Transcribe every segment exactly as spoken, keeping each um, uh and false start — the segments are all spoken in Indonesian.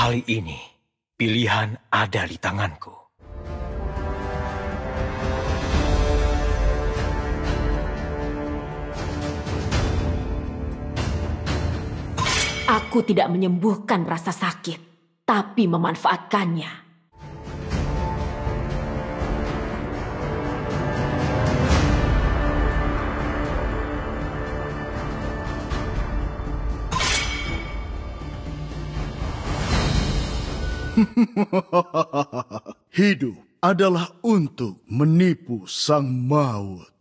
Kali ini, pilihan ada di tanganku. Aku tidak menyembuhkan rasa sakit, tapi memanfaatkannya. Hidup adalah untuk menipu sang maut.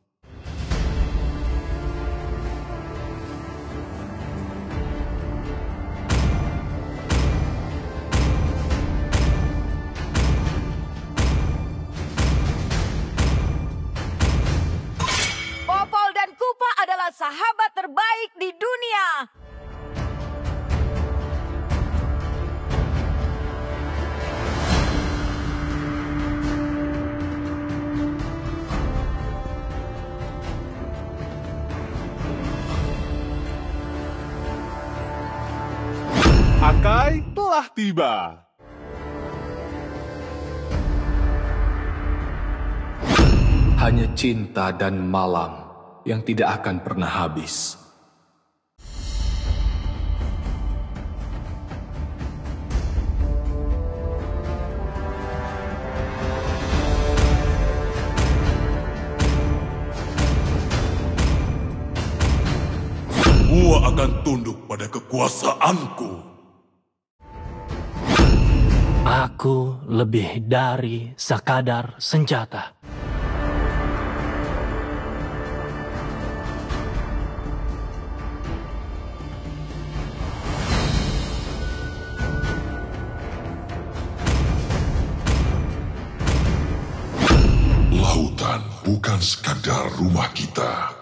Popol dan Kupa adalah sahabat terbaik di dunia. Akai telah tiba. Hanya cinta dan malam yang tidak akan pernah habis. Semua akan tunduk pada kekuasaanku. Aku lebih dari sekadar senjata. Lautan bukan sekadar rumah kita.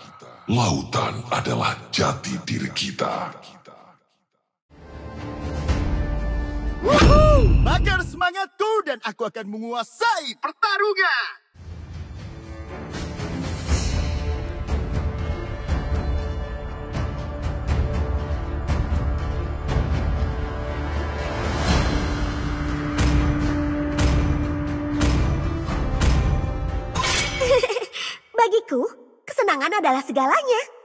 Lautan adalah jati diri kita. Woohoo! Bakar semangatku dan aku akan menguasai pertarungan. Bagiku, kesenangan adalah segalanya.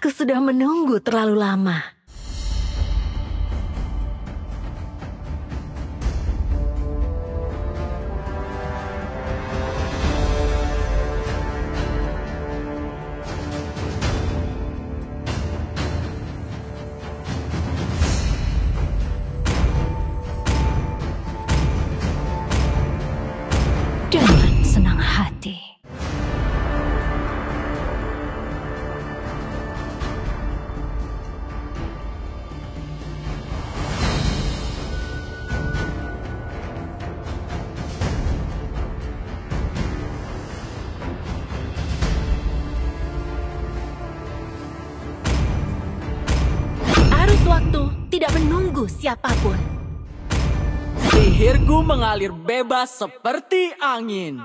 Aku sudah menunggu terlalu lama. Dengan senang hati. Tidak menunggu siapapun. Sihirku mengalir bebas seperti angin.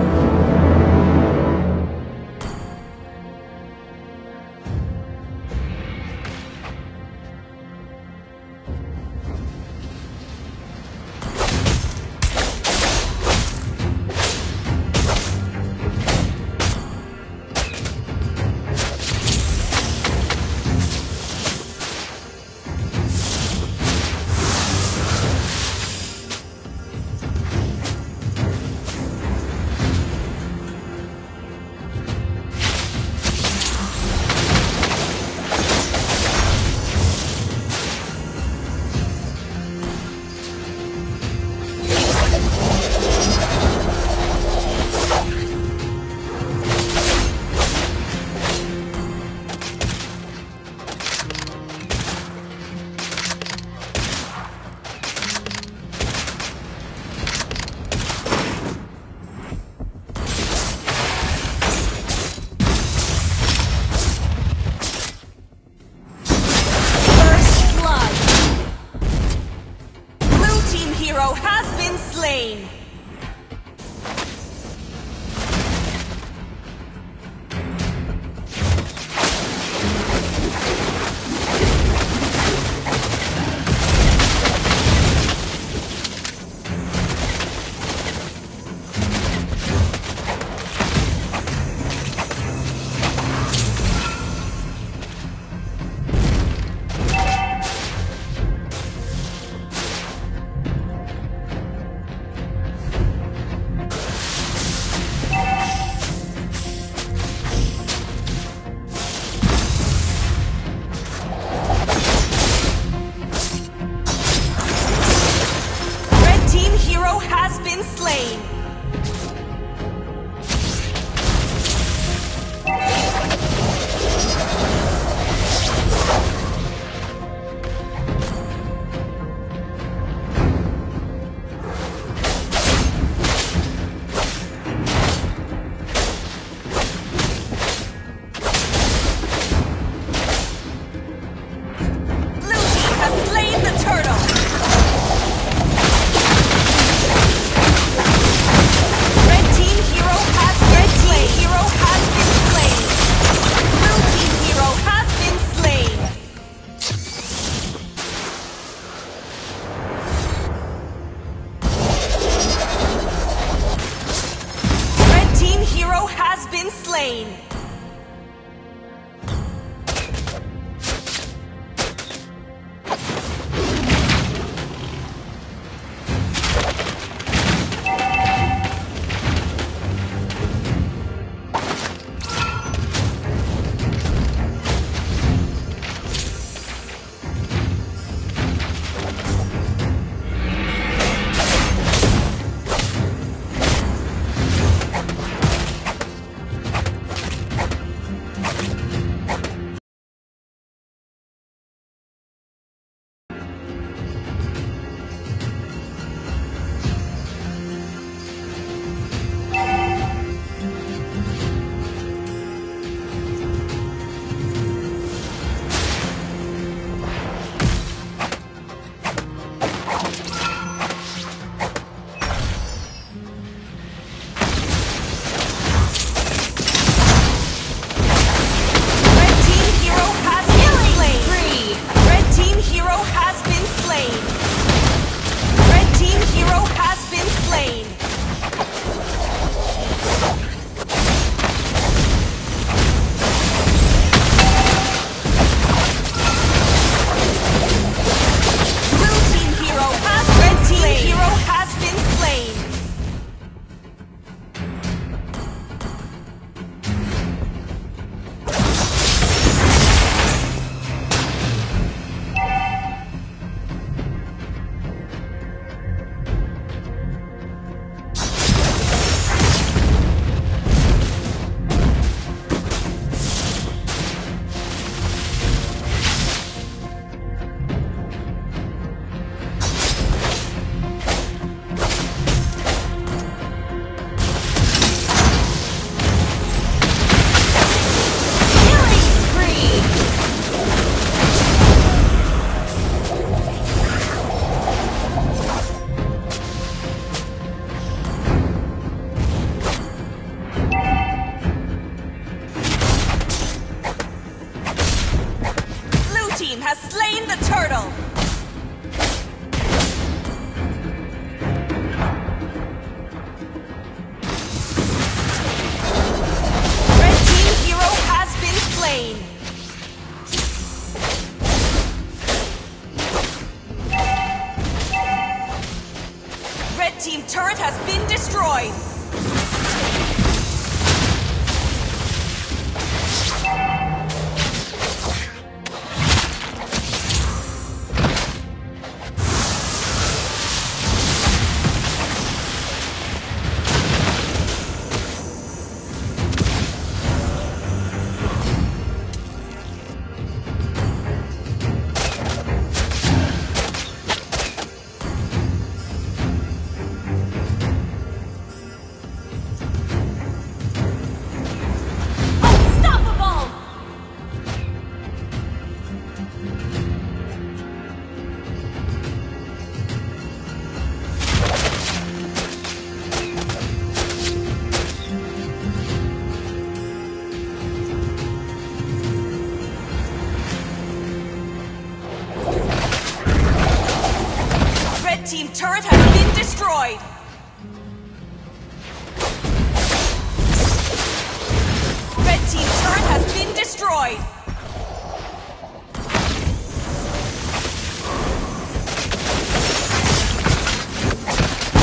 destroyed.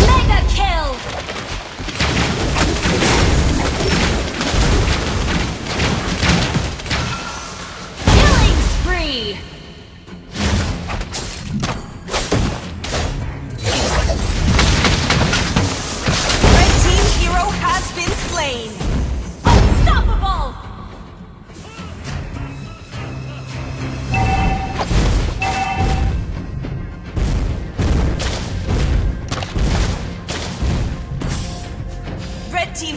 Mega kill. Killing spree. Red team hero has been slain. Unstoppable. Team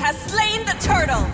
Has slain the turtle.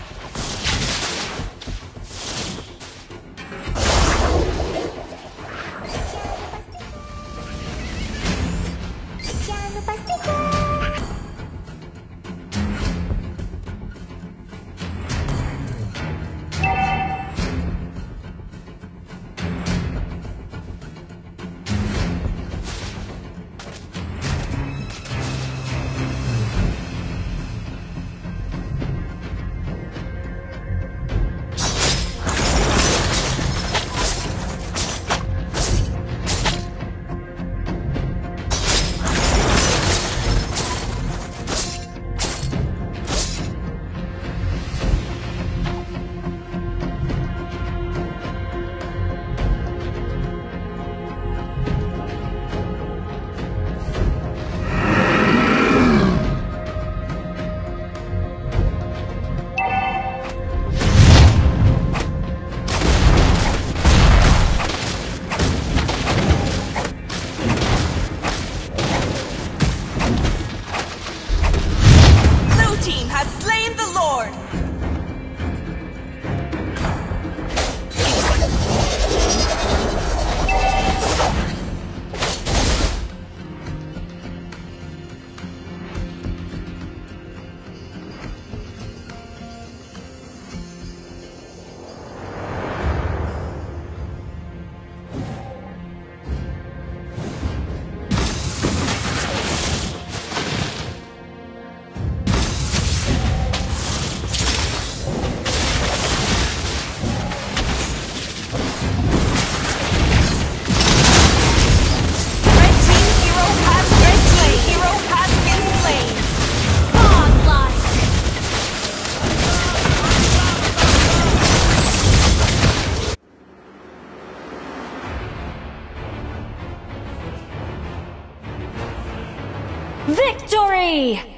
Victory!